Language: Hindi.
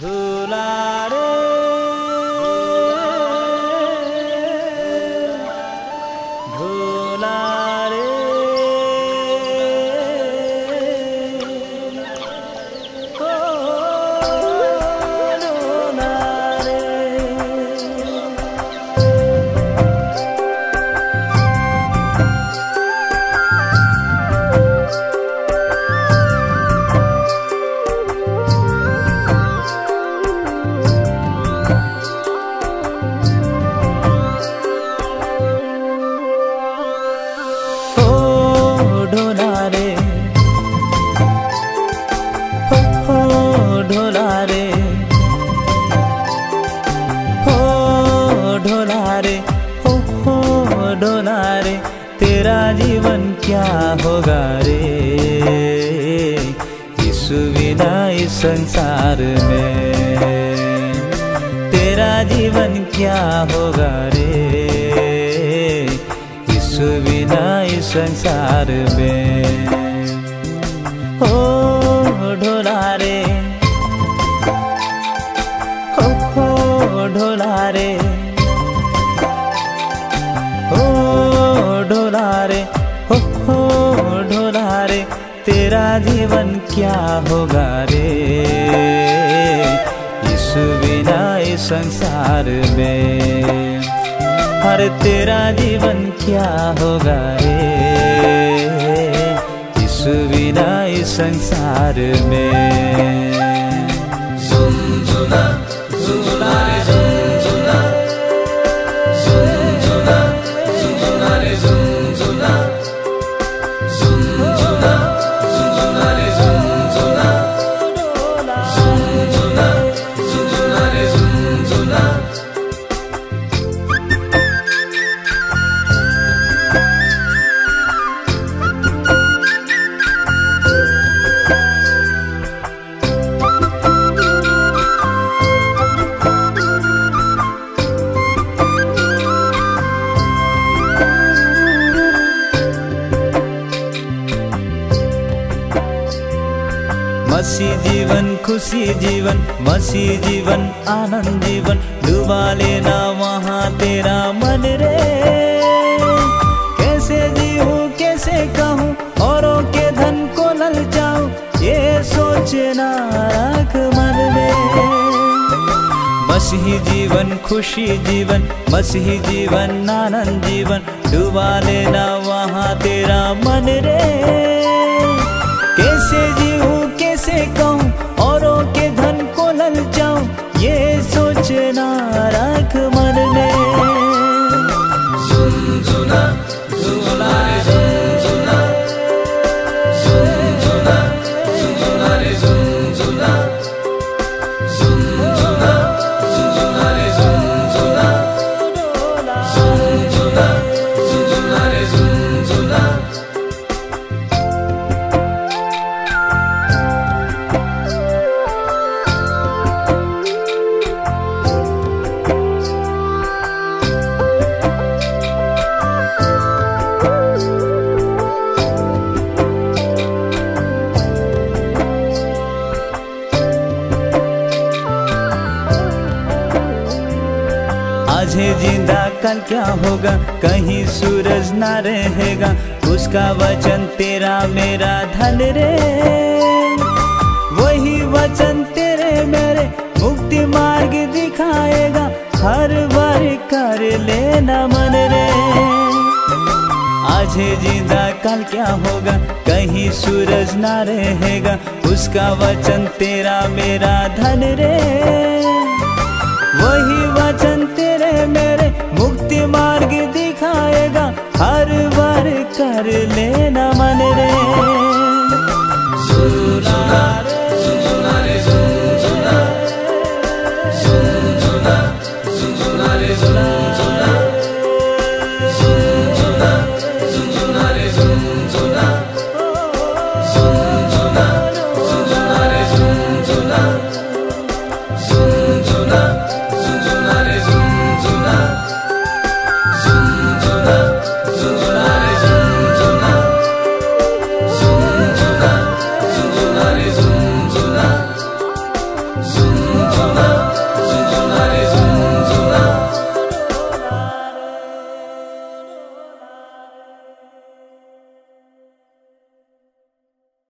धोला रे धोला रे ओ धोला रे। तेरा जीवन क्या होगा रे यीशु बिना इस संसार में, तेरा जीवन क्या होगा रे यीशु बिना इस संसार में। ओ ढोला रे ओ ढोला रे ढोला रे तेरा जीवन क्या होगा रे यीशु बिना इस संसार में। अरे तेरा जीवन क्या होगा रे यीशु बिना इस संसार में। सुन मसीह जीवन खुशी जीवन, मसीह जीवन आनंद जीवन, डुबा लेना वहाँ तेरा मन रे। कैसे जीऊँ कैसे कहूँ औरों के धन को ललचाऊँ ये सोचना रख मन में। मसीह जीवन खुशी जीवन, मसीह जीवन आनंद जीवन, डुबा लेना वहाँ तेरा मन रे। कैसे जीऊँ कैसे कहूँ औरों के धन को ललचाऊं ये सोचना रख मन में। आज है जिंदा कल क्या होगा कहीं सूरज ना रहेगा, उसका वचन तेरा मेरा धन रे। वही वचन तेरे मेरे मुक्ति मार्ग दिखाएगा, हर बार कर लेना मन रे। आज है जिंदा कल क्या होगा कहीं सूरज ना रहेगा, उसका वचन तेरा मेरा धन रे। वही वचन मेरे मुक्ति मार्ग दिखाएगा, हर बार कर लेना मन रे। That is